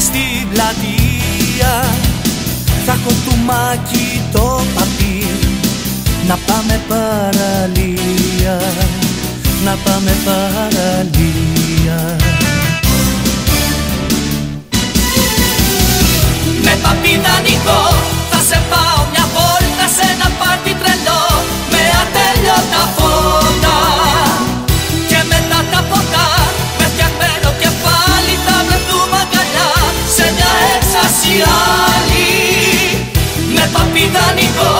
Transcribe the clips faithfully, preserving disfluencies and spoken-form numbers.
στην πλατεία, θα κοτουμάκι το παπί, να πάμε παραλία, να πάμε παραλία. Με παπί δανεικό θα σε πάω μια βόλτα σε ένα πάρτι τρελό, με ατέλειωτα φώτα και μετά τα ποτά, με φτιαγμένο κεφάλι θα βρεθούμε αγκαλιά σε μια έξαση άλλη. Με παπί δανεικό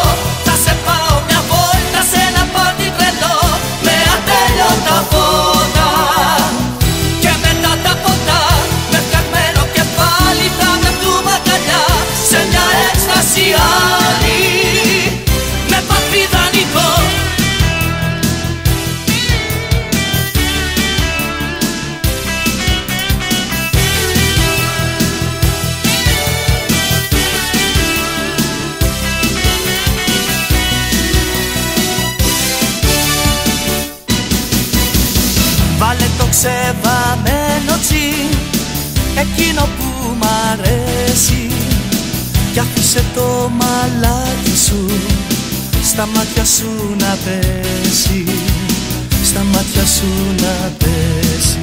θα σε πάω μια βόλτα σε ένα πάρτι τρελό, με ατέλειωτα φώτα και μετά τα ποτά, με φτιαγμένο κεφάλι θα βρεθούμε αγκαλιά σε μια έξαση άλλη. Με παπί δανεικό. Ξεβαμένο τζιν, εκείνο που μ' αρέσει, κι άφησε το μαλάκι σου στα μάτια σου να πέσει, στα μάτια σου να πέσει.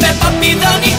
Με παπί δανεικό